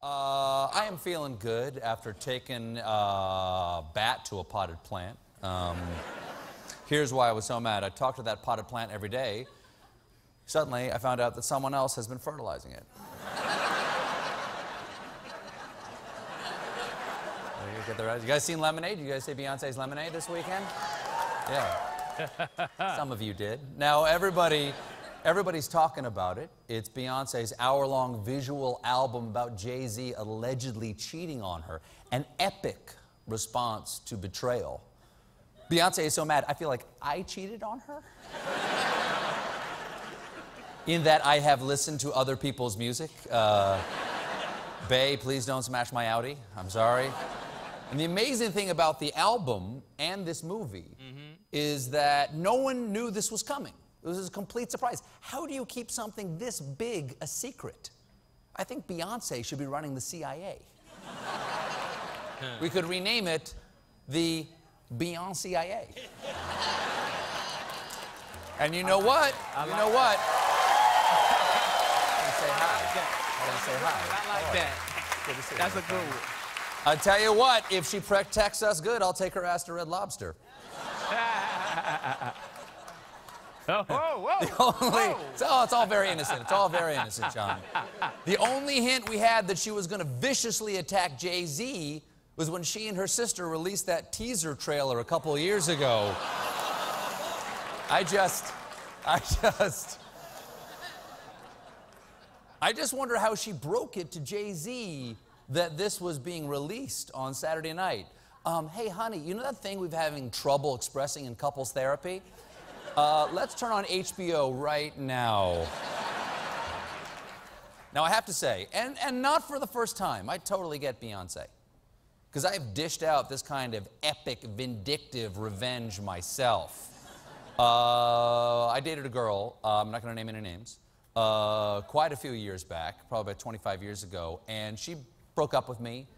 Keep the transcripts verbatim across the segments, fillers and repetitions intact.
Uh, I am feeling good after taking a bat to a potted plant. Um, here's why I was so mad. I talked to that potted plant every day. Suddenly, I found out that someone else has been fertilizing it. You guys seen Lemonade? You guys see Beyonce's Lemonade this weekend? Yeah. Some of you did. Now, everybody... Everybody's talking about it. It's Beyoncé's hour-long visual album about Jay-Z allegedly cheating on her. An epic response to betrayal. Beyoncé is so mad, I feel like I cheated on her. In that I have listened to other people's music. Uh, Bae, please don't smash my Audi. I'm sorry. And the amazing thing about the album and this movie mm-hmm. is that no one knew this was coming. It was a complete surprise. How do you keep something this big a secret? I think Beyoncé should be running the C I A. We could rename it the Beyoncé-I A. And you know what? You know what? I say hi. I say hi. I like that. Good to see you. That's a good one. I tell you what, if she protects us good, I'll take her ass to Red Lobster. Oh, whoa, whoa, the only, whoa. It's, all, it's all very innocent. It's all very innocent, John. The only hint we had that she was going to viciously attack Jay-Z was when she and her sister released that teaser trailer a couple years ago. I just... I just... I just wonder how she broke it to Jay-Z that this was being released on Saturday night. Um, hey, honey, you know that thing we've having trouble expressing in couples therapy? Uh, let's turn on H B O right now. Now, I have to say, and, and not for the first time, I totally get Beyoncé. Because I've dished out this kind of epic, vindictive revenge myself. Uh, I dated a girl, uh, I'm not going to name any names, uh, quite a few years back, probably about twenty-five years ago, and she broke up with me.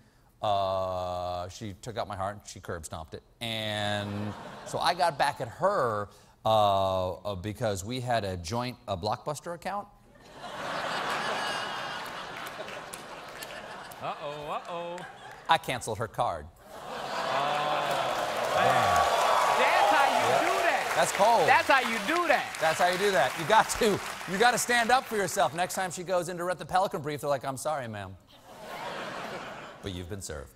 Uh, she took out my heart, and she curb-stomped it. And so I got back at her. Uh, uh, because we had a joint uh, Blockbuster account. Uh-oh, uh-oh. I canceled her card. Oh, man. That's how you yep. do that. That's cold. That's how you do that. That's how you do that. You got to, you got to stand up for yourself. Next time she goes in to read the Pelican Brief, they're like, I'm sorry, ma'am. But you've been served.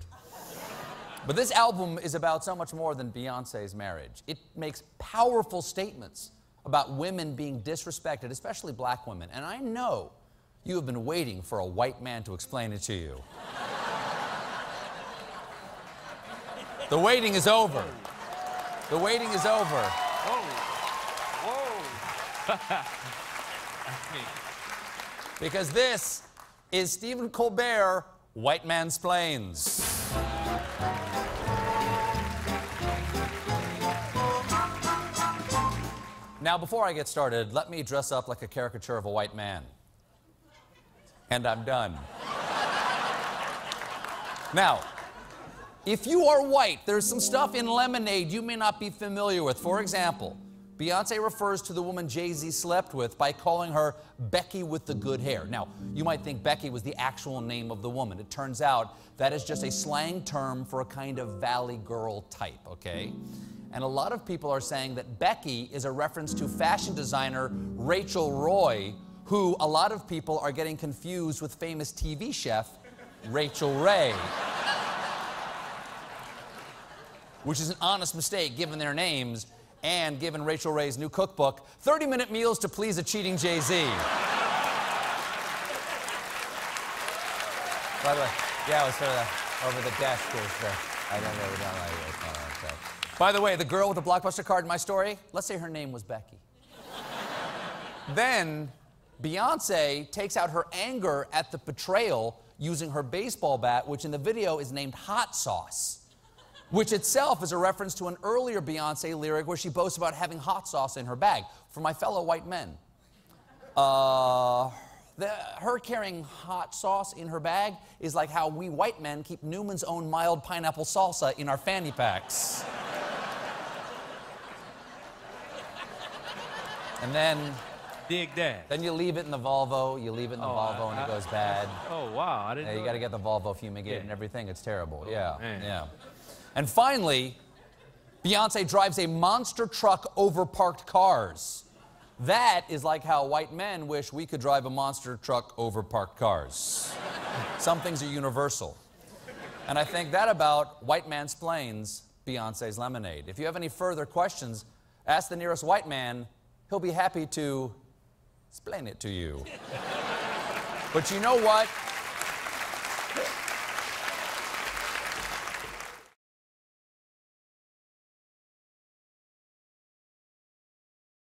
But this album is about so much more than Beyoncé's marriage. It makes powerful statements about women being disrespected, especially black women. And I know you have been waiting for a white man to explain it to you. The waiting is over. The waiting is over. Whoa. Whoa. Because this is Stephen Colbert, White Mansplains. Now, before I get started, let me dress up like a caricature of a white man. And I'm done. Now, if you are white, there's some stuff in Lemonade you may not be familiar with. For example, Beyoncé refers to the woman Jay-Z slept with by calling her Becky with the good hair. Now, you might think Becky was the actual name of the woman. It turns out that is just a slang term for a kind of valley girl type, okay? And a lot of people are saying that Becky is a reference to fashion designer Rachel Roy, who a lot of people are getting confused with famous T V chef Rachel Ray. Which is an honest mistake given their names and given Rachel Ray's new cookbook, thirty minute Meals to Please a Cheating Jay-Z. By the way, yeah, I was sort of over the desk. I don't know, we don't like it. By the way, the girl with the Blockbuster card in my story, let's say her name was Becky. Then, Beyoncé takes out her anger at the betrayal using her baseball bat, which in the video is named Hot Sauce, which itself is a reference to an earlier Beyoncé lyric where she boasts about having hot sauce in her bag. For my fellow white men, uh, the, her carrying hot sauce in her bag is like how we white men keep Newman's Own mild pineapple salsa in our fanny packs. And then, Dig that. Then you leave it in the Volvo. You leave it in the oh, Volvo, I, and I, it goes bad. Oh, wow. I didn't yeah, know you got to get the Volvo fumigated yeah. and everything. It's terrible. Oh, yeah, man. yeah. And finally, Beyoncé drives a monster truck over parked cars. That is like how white men wish we could drive a monster truck over parked cars. Some things are universal. And I think that about white mansplains Beyoncé's Lemonade. If you have any further questions, ask the nearest white man. He'll be happy to explain it to you. But you know what?